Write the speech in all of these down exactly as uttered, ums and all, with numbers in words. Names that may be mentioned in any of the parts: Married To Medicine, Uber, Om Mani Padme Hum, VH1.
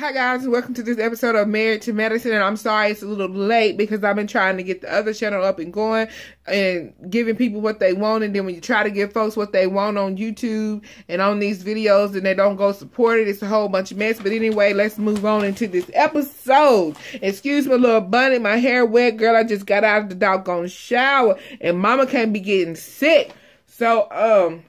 Hi guys, welcome to this episode of Married to Medicine, and I'm sorry it's a little late because I've been trying to get the other channel up and going and giving people what they want, and then when you try to give folks what they want on YouTube and on these videos and they don't go support it, it's a whole bunch of mess. But anyway, let's move on into this episode. Excuse me, little bunny, my hair wet, girl, I just got out of the doggone shower and mama can't be getting sick. So, um...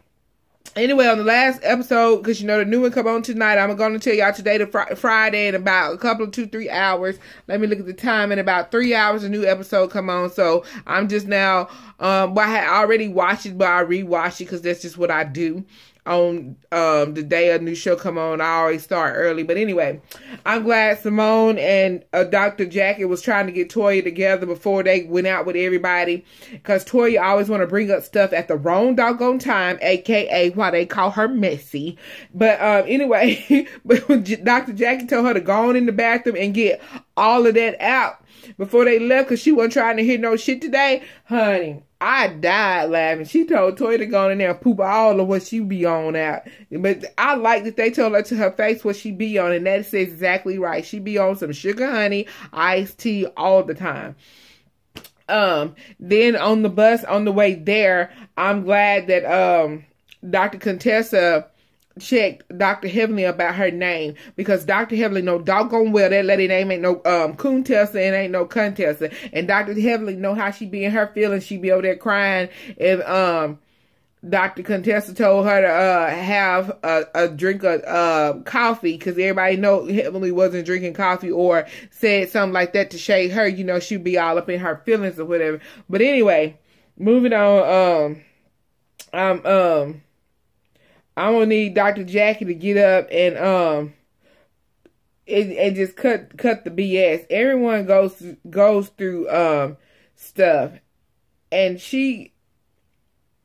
anyway, on the last episode, because you know the new one come on tonight, I'm going to tell y'all today, the fr Friday, in about a couple of two, three hours. Let me look at the time. In about three hours, a new episode come on. So I'm just now, um, well, I had already watched it, but I rewatched it because that's just what I do. On um, the day a new show come on, I always start early. But anyway, I'm glad Simone and uh, Doctor Jacket was trying to get Toya together before they went out with everybody, because Toya always want to bring up stuff at the wrong doggone time, aka why they call her messy. But um, anyway, but when Doctor Jacket told her to go on in the bathroom and get all of that out before they left, because she wasn't trying to hear no shit today, honey. I died laughing. She told Toya to go in there and poop all of what she be on out. But I like that they told her to her face what she be on, and that is exactly right. She be on some sugar honey, iced tea all the time. Um, then on the bus on the way there, I'm glad that um Doctor Contessa checked Doctor Heavenly about her name, because Doctor Heavenly know doggone well that lady name ain't no um Contessa and ain't no Contessa, and Doctor Heavenly know how she be in her feelings. She be over there crying if um Doctor Contessa told her to uh have a, a drink of uh coffee, because everybody know Heavenly wasn't drinking coffee, or said something like that to shade her. You know, she'd be all up in her feelings or whatever. But anyway, moving on. um I'm um I'm gonna need Doctor Jackie to get up and um and, and just cut cut the B S. Everyone goes goes through um stuff, and she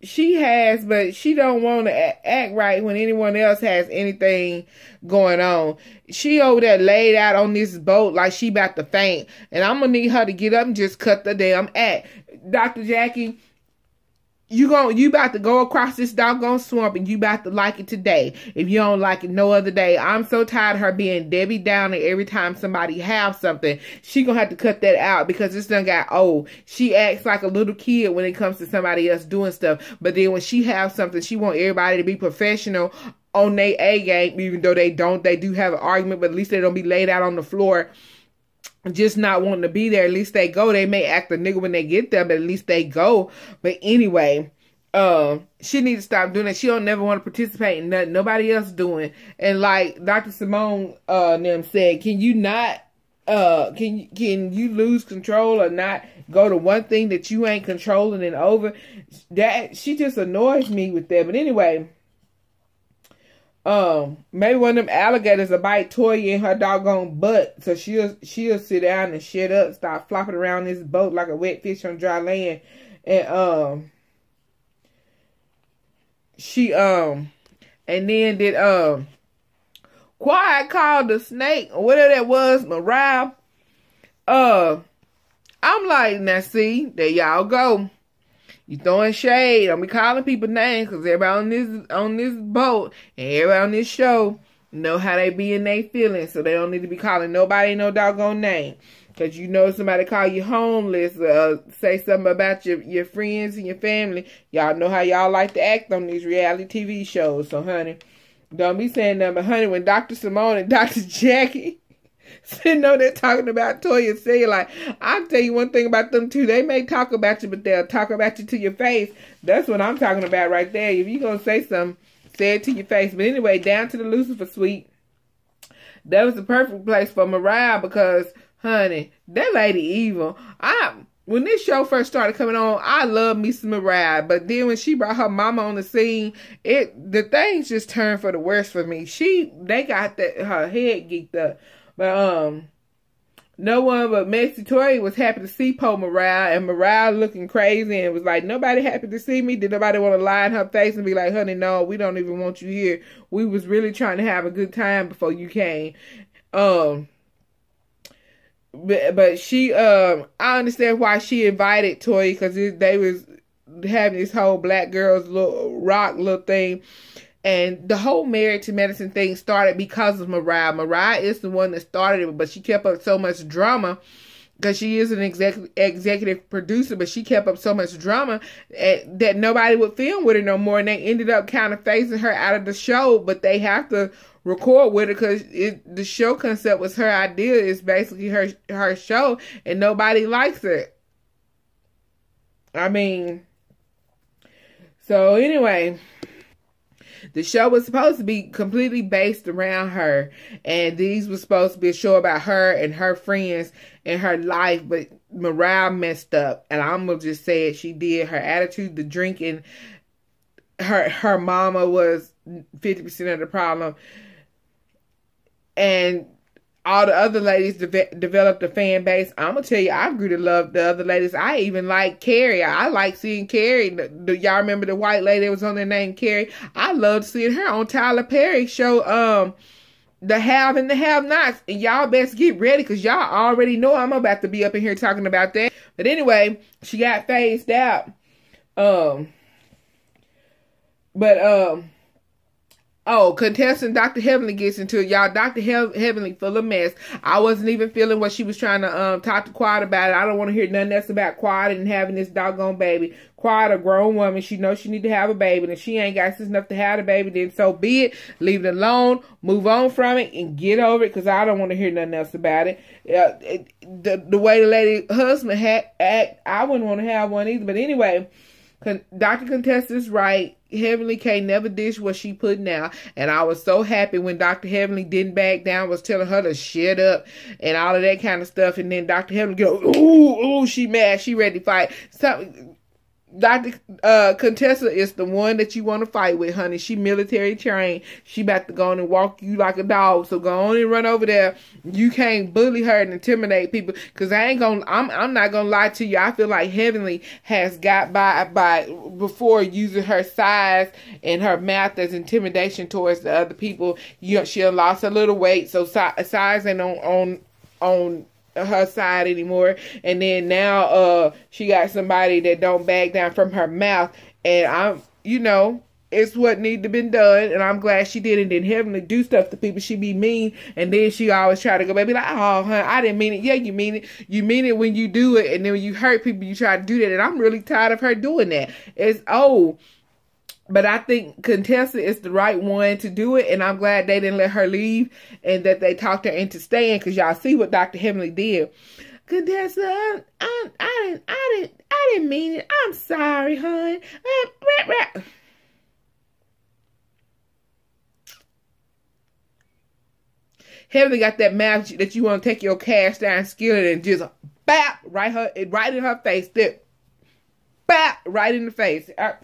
she has, but she don't want to act right when anyone else has anything going on. She over there laid out on this boat like she about to faint, and I'm gonna need her to get up and just cut the damn act, Doctor Jackie. You gon' you about to go across this doggone swamp, and you about to like it today. If you don't like it no other day. I'm so tired of her being Debbie Downer every time somebody have something. She gonna have to cut that out, because this done got old. She acts like a little kid when it comes to somebody else doing stuff, but then when she have something, she want everybody to be professional on their A game, even though they don't. They do have an argument, but at least they don't be laid out on the floor just not wanting to be there. At least they go. They may act a nigga when they get there, but at least they go. But anyway, um, she needs to stop doing that. She don't never want to participate in nothing nobody else doing. And like Doctor Simone uh, them said, can you not, uh, can, can you lose control or not go to one thing that you ain't controlling and over? That, she just annoys me with that. But anyway, Um, maybe one of them alligators will bite Toya in her doggone butt, so she'll, she'll sit down and shut up, start flopping around this boat like a wet fish on dry land. And, um, she, um, and then did, um, Quiet called the snake, or whatever that was, Mariah. Uh, I'm like, now see, there y'all go. You throwing shade. I'm be calling people names, because everybody on this on this boat and everybody on this show know how they be in their feelings, so they don't need to be calling nobody no doggone name. Because you know somebody call you homeless or say something about your, your friends and your family. Y'all know how y'all like to act on these reality T V shows. So, honey, don't be saying nothing. But, honey, when Doctor Simone and Doctor Jackie sitting over there talking about Toya, say like, I'll tell you one thing about them two. They may talk about you, but they'll talk about you to your face. That's what I'm talking about right there. If you're going to say something, say it to your face. But anyway, down to the Lucifer suite. That was the perfect place for Mariah, because, honey, that lady evil. I, when this show first started coming on, I loved me some Mariah. But then when she brought her mama on the scene, it the things just turned for the worse for me. She, they got that, her head geeked up. But, um, no one but Messy Toya was happy to see Poe Mariah, and Mariah looking crazy and was like, nobody happy to see me? Did nobody want to lie in her face and be like, honey, no, we don't even want you here. We was really trying to have a good time before you came. Um, but, but she, um, I understand why she invited Toya, because they was having this whole black girls little rock little thing. And the whole Married to Medicine thing started because of Mariah. Mariah is the one that started it, but she kept up so much drama because she is an exec executive producer, but she kept up so much drama that nobody would film with her no more. And they ended up kind of phasing her out of the show, but they have to record with her because the show concept was her idea. It's basically her, her show, and nobody likes it. I mean, so anyway, the show was supposed to be completely based around her, and these were supposed to be a show about her and her friends and her life, but Mariah messed up, and I'm going to just say it, she did. Her attitude, the drinking, her her mama was fifty percent of the problem, and all the other ladies de developed a fan base. I'm going to tell you, I grew to love the other ladies. I even like Carrie. I like seeing Carrie. Y'all remember the white lady that was on there named Carrie? I loved seeing her on Tyler Perry's show, um, The Have and the Have Nots. And y'all best get ready, because y'all already know I'm about to be up in here talking about that. But anyway, she got phased out. Um, but, um, Oh, contestant Doctor Heavenly gets into it, y'all. Doctor He Heavenly full of mess. I wasn't even feeling what she was trying to um talk to Quad about. It. I don't want to hear nothing else about Quad and having this doggone baby. Quad, a grown woman, she knows she need to have a baby, and if she ain't got sense enough to have a baby, then so be it. Leave it alone, move on from it, and get over it, because I don't want to hear nothing else about it. Uh, it the, the way the lady husband had act, I wouldn't want to have one either. But anyway, Con Doctor Contestant's right. Heavenly can't never dish what she putting out, and I was so happy when Doctor Heavenly didn't back down, was telling her to shut up and all of that kind of stuff, and then Doctor Heavenly go, ooh, ooh, she mad, she ready to fight. So, Doctor Uh, Contessa is the one that you want to fight with, honey. She military trained. She about to go on and walk you like a dog, so go on and run over there. You can't bully her and intimidate people, because I ain't gonna, I'm, I'm not gonna lie to you. I feel like Heavenly has got by, by before using her size and her mouth as intimidation towards the other people. You know, she lost a little weight, so si size ain't on, on, on her side anymore, and then now uh she got somebody that don't back down from her mouth, and I'm, you know, it's what need to been done, and I'm glad she did. And then Heavenly do stuff to people, she be mean, and then she always try to go baby like, oh honey, I didn't mean it. Yeah, you mean it. You mean it when you do it, and then when you hurt people you try to do that, and I'm really tired of her doing that. It's old. But I think Contessa is the right one to do it, and I'm glad they didn't let her leave and that they talked her into staying, because y'all see what Doctor Heavenly did. Contessa, I, I, I, didn't, I, didn't, I didn't mean it. I'm sorry, hon. Heavenly got that mouth that you want to take your cast iron skillet and just bap right, her, right in her face. There, bap right in the face. I,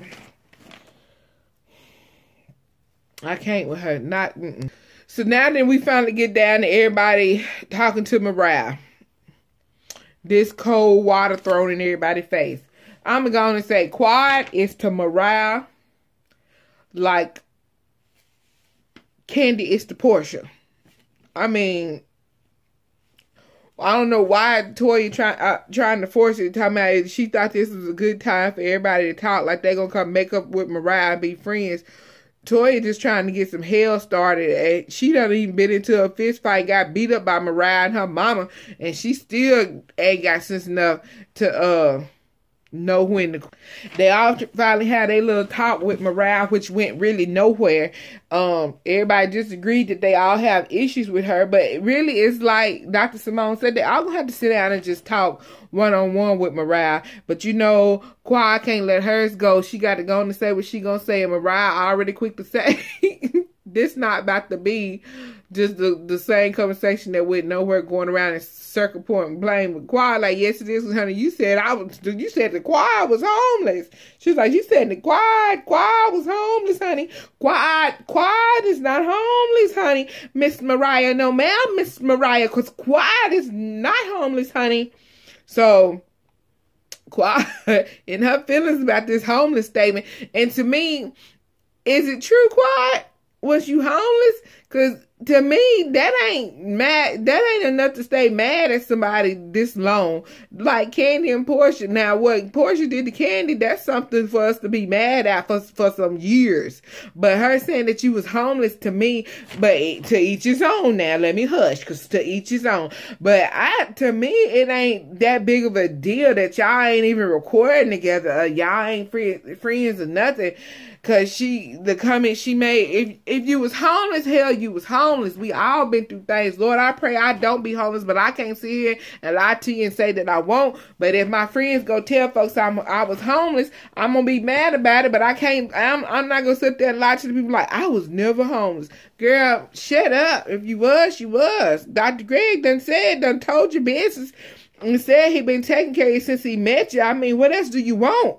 I can't with her. Not. Mm-mm. So now then we finally get down to everybody talking to Mariah. This cold water thrown in everybody's face. I'm going to say Quad is to Mariah like Candy is to Portia. I mean, I don't know why Toya try, uh, trying to force it. Talking about she thought this was a good time for everybody to talk like they're going to come make up with Mariah and be friends. Toya just trying to get some hell started, and she done even been into a fist fight, got beat up by Mariah and her mama, and she still ain't got sense enough to uh know when to. They all finally had a little talk with Mariah, which went really nowhere. Um, everybody just agreed that they all have issues with her, but it really it's like Doctor Simone said, they all gonna have to sit down and just talk one-on-one with Mariah. But you know, Quad can't let hers go. She got to go on and say what she gonna say, and Mariah already quick to say, this not about to be just the, the same conversation that went nowhere, going around and circle point and blame with Quad. Like, yes, it is, honey. You said I was. You said the Quad was homeless. She's like, you said the Quad, Quad was homeless, honey. Quad, Quad is not homeless, honey. Miss Mariah, no, ma'am, Miss Mariah, cause Quad is not homeless, honey. So, Quad in her feelings about this homeless statement. And to me, is it true, Quad? Was you homeless? Because to me, that ain't mad. That ain't enough to stay mad at somebody this long. Like Candy and Portia. Now, what Portia did to Candy, that's something for us to be mad at for, for some years. But her saying that you was homeless, to me, but to each his own. Now, let me hush, because to each his own. But I, to me, it ain't that big of a deal that y'all ain't even recording together. Or y'all ain't free, friends or nothing. Because she, the comment she made, if, if you was homeless, hell, you was homeless. We all been through things. Lord, I pray I don't be homeless, but I can't sit here and lie to you and say that I won't. But if my friends go tell folks I'm, I was homeless, I'm going to be mad about it, but I can't, I'm, I'm not going to sit there and lie to the people like, I was never homeless. Girl, shut up. If you was, you was. Doctor Greg done said, done told your business and said he been taking care of you since he met you. I mean, what else do you want?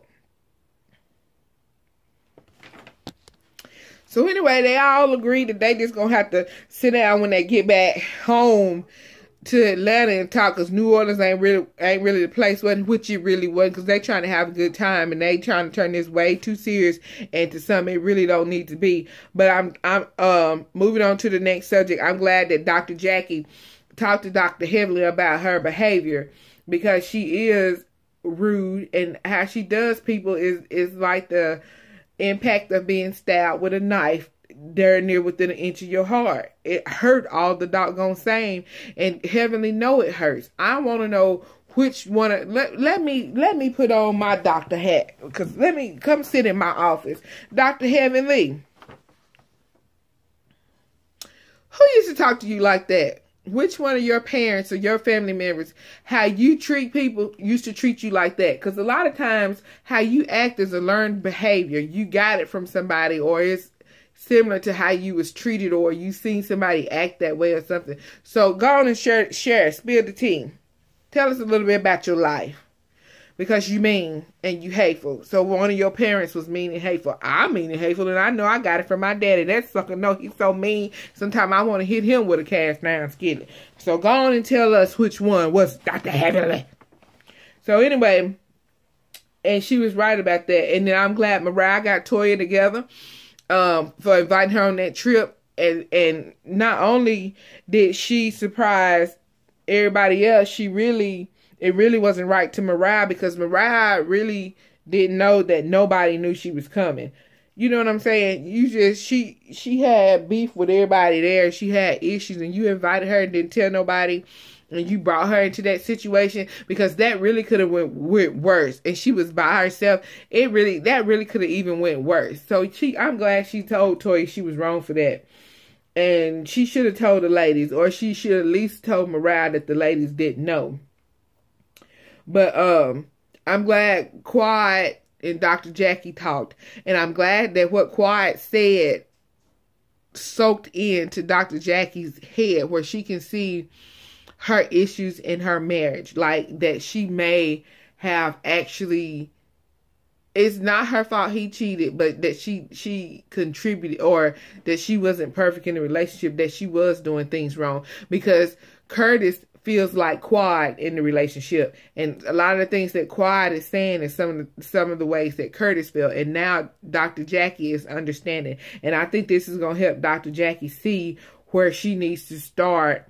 So anyway, they all agreed that they just gonna have to sit down when they get back home to Atlanta and talk, because New Orleans ain't really ain't really the place, which it really wasn't, because they trying to have a good time and they trying to turn this way too serious into something it really don't need to be. But I'm I'm um moving on to the next subject. I'm glad that Doctor Jackie talked to Doctor Heavily about her behavior, because she is rude, and how she does people is is like the impact of being stabbed with a knife there near within an inch of your heart. It hurt all the doggone same, and Heavenly know it hurts. I want to know which one of, let, let me let me put on my doctor hat, because let me come sit in my office. Doctor Heavenly, who used to talk to you like that? Which one of your parents or your family members, how you treat people, used to treat you like that? Because a lot of times how you act is a learned behavior. You got it from somebody, or it's similar to how you was treated, or you seen somebody act that way or something. So go on and share, share, spill the tea. Tell us a little bit about your life, because you mean and you hateful. So one of your parents was mean and hateful. I mean and hateful, and I know I got it from my daddy. That sucker, no, he's so mean. Sometimes I want to hit him with a cast iron skillet. So go on and tell us which one was Doctor Heavenly. So anyway, and she was right about that. And then I'm glad Mariah got Toya together um, for inviting her on that trip. And, and not only did she surprise everybody else, she really... It really wasn't right to Mariah, because Mariah really didn't know that nobody knew she was coming. You know what I'm saying? You just, she she had beef with everybody there. She had issues, and you invited her and didn't tell nobody, and you brought her into that situation, because that really could have went, went worse. And she was by herself. It really, that really could have even went worse. So she, I'm glad she told Toya she was wrong for that. And she should have told the ladies, or she should at least told Mariah that the ladies didn't know. But um, I'm glad Quad and Doctor Jackie talked. And I'm glad that what Quad said soaked into Doctor Jackie's head, where she can see her issues in her marriage. Like, that she may have actually... It's not her fault he cheated, but that she, she contributed, or that she wasn't perfect in the relationship, that she was doing things wrong. Because Curtis... feels like Quad in the relationship, and a lot of the things that Quad is saying is some of the, some of the ways that Curtis felt, and now Doctor Jackie is understanding, and I think this is going to help Doctor Jackie see where she needs to start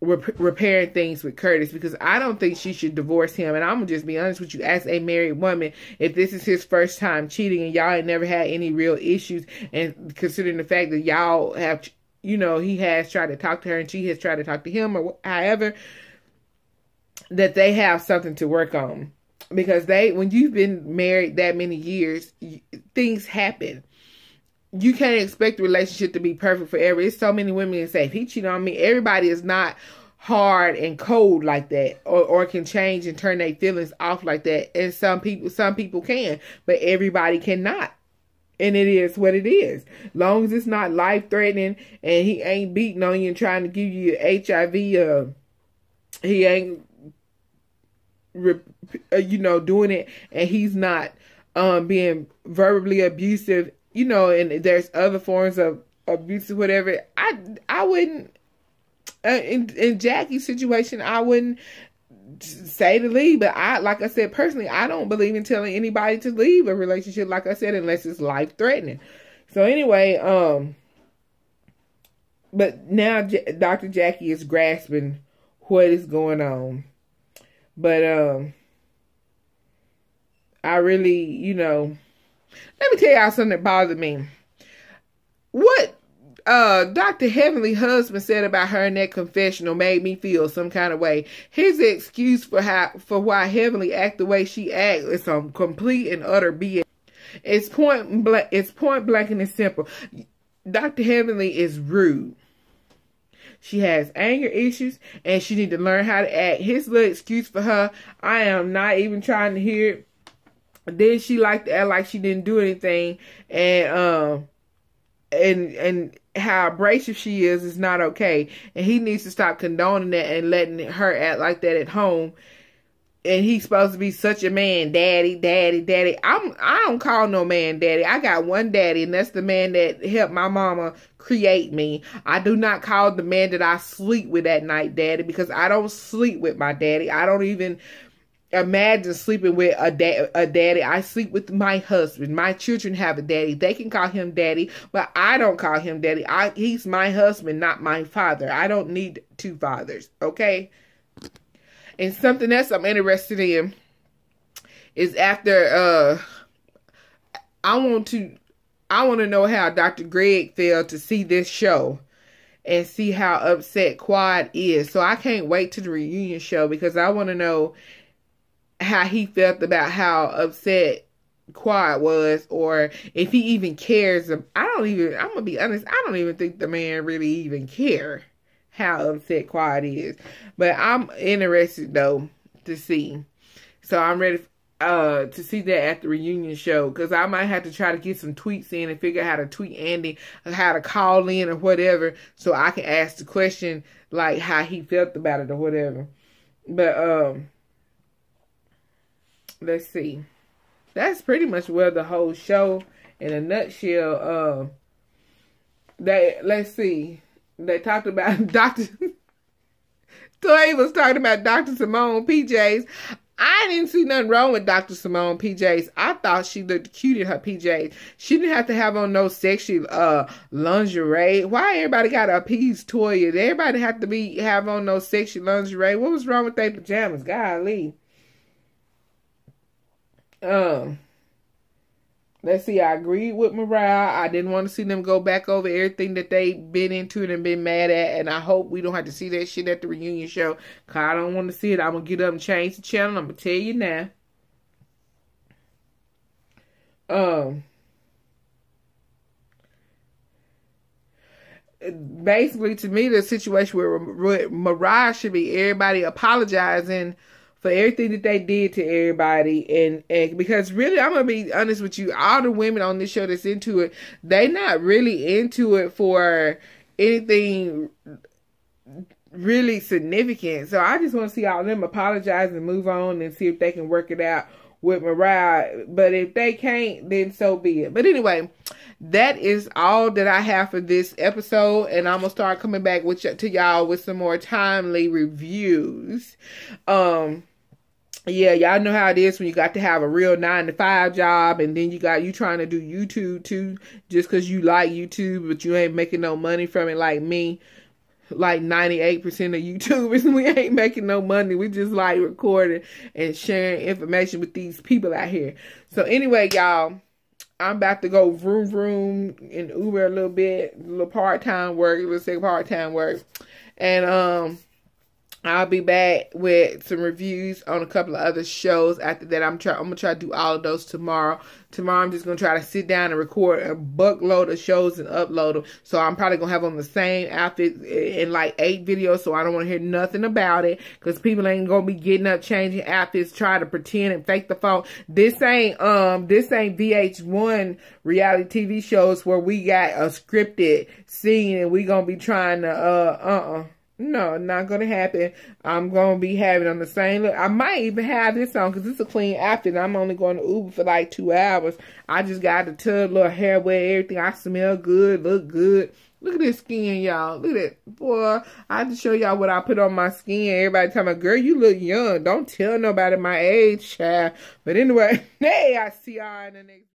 rep repairing things with Curtis, because I don't think she should divorce him. And I'm going to just be honest with you, as a married woman, if this is his first time cheating and y'all ain't never had any real issues, and considering the fact that y'all have, you know, he has tried to talk to her and she has tried to talk to him, or however, that they have something to work on. Because they, when you've been married that many years, you, things happen. You can't expect the relationship to be perfect forever. It's so many women that say, if he cheated on me, everybody is not hard and cold like that, or, or can change and turn their feelings off like that. And some people, some people can, but everybody cannot. And it is what it is. Long as it's not life-threatening and he ain't beating on you and trying to give you H I V, uh, he ain't, you know, doing it, and he's not um, being verbally abusive, you know, and there's other forms of abuse or whatever. I, I wouldn't, uh, in, in Jackie's situation, I wouldn't say to leave, but I, like I said, personally, I don't believe in telling anybody to leave a relationship, like I said, unless it's life-threatening. So anyway, um, But now Doctor Jackie is grasping what is going on. But um, I really, you know, let me tell y'all something that bothered me. What uh, Doctor Heavenly Husband said about her in that confessional made me feel some kind of way. His excuse for how for why Heavenly act the way she act is some complete and utter B S. It's point blank. It's point blank and it's simple. Doctor Heavenly is rude. She has anger issues and she needs to learn how to act. His little excuse for her, I am not even trying to hear it. Then she liked to act like she didn't do anything, and um, and and how abrasive she is is not okay. And he needs to stop condoning that and letting her act like that at home. And he's supposed to be such a man, daddy, daddy, daddy. I'm I don't call no man daddy. I got one daddy, and that's the man that helped my mama create me. I do not call the man that I sleep with at night daddy, because I don't sleep with my daddy. I don't even imagine sleeping with a, da a daddy. I sleep with my husband. My children have a daddy. They can call him daddy, but I don't call him daddy. I he's my husband, not my father. I don't need two fathers, okay? And something else I'm interested in is after, uh, I want to, I want to know how Doctor Greg failed to see this show and see how upset Quad is. So I can't wait to the reunion show, because I want to know how he felt about how upset Quad was, or if he even cares. I don't even, I'm going to be honest, I don't even think the man really even cares how upset Quad is. But I'm interested though to see. So I'm ready uh, to see that at the reunion show, because I might have to try to get some tweets in and figure out how to tweet Andy, how to call in or whatever, so I can ask the question like how he felt about it or whatever. But um, let's see. That's pretty much where the whole show in a nutshell. Um, uh, that let's see. They talked about Doctor Toy was talking about Doctor Simone P Js. I didn't see nothing wrong with Doctor Simone P Js. I thought she looked cute in her P Js. She didn't have to have on no sexy uh lingerie. Why everybody got to appease Toya? Everybody have to be have on no sexy lingerie. What was wrong with their pajamas? Golly. Um. Let's see, I agreed with Mariah. I didn't want to see them go back over everything that they've been into and been mad at. And I hope we don't have to see that shit at the reunion show, because I don't want to see it. I'm going to get up and change the channel. I'm going to tell you now. Um, basically, to me, the situation where Mariah should be everybody apologizing for everything that they did to everybody, and, and because really, I'm gonna be honest with you, all the women on this show that's into it, they not really into it for anything really significant. So I just want to see all of them apologize and move on and see if they can work it out with Mariah. But if they can't, then so be it. But anyway, that is all that I have for this episode, and I'm gonna start coming back with to y'all with some more timely reviews. Um. Yeah, y'all know how it is when you got to have a real nine to five job, and then you got you trying to do YouTube too, just because you like YouTube, but you ain't making no money from it like me. Like ninety-eight percent of YouTubers, we ain't making no money. We just like recording and sharing information with these people out here. So anyway, y'all, I'm about to go vroom vroom in Uber a little bit, a little part-time work, let's say part-time work. And um, I'll be back with some reviews on a couple of other shows. After that, I'm try I'm gonna try to do all of those tomorrow. Tomorrow, I'm just gonna try to sit down and record a buckload of shows and upload them. So I'm probably gonna have on the same outfit in like eight videos. So I don't want to hear nothing about it, because people ain't gonna be getting up, changing outfits, try to pretend and fake the phone. This ain't um this ain't V H one reality T V shows where we got a scripted scene and we gonna be trying to uh uh uh. No, not going to happen. I'm going to be having on the same look. I might even have this on, because it's a clean outfit. I'm only going to Uber for like two hours. I just got the tub, little hair wet, everything. I smell good, look good. Look at this skin, y'all. Look at that. Boy, I have to show y'all what I put on my skin. Everybody tell me, girl, you look young. Don't tell nobody my age, child. But anyway, hey, I see y'all in the next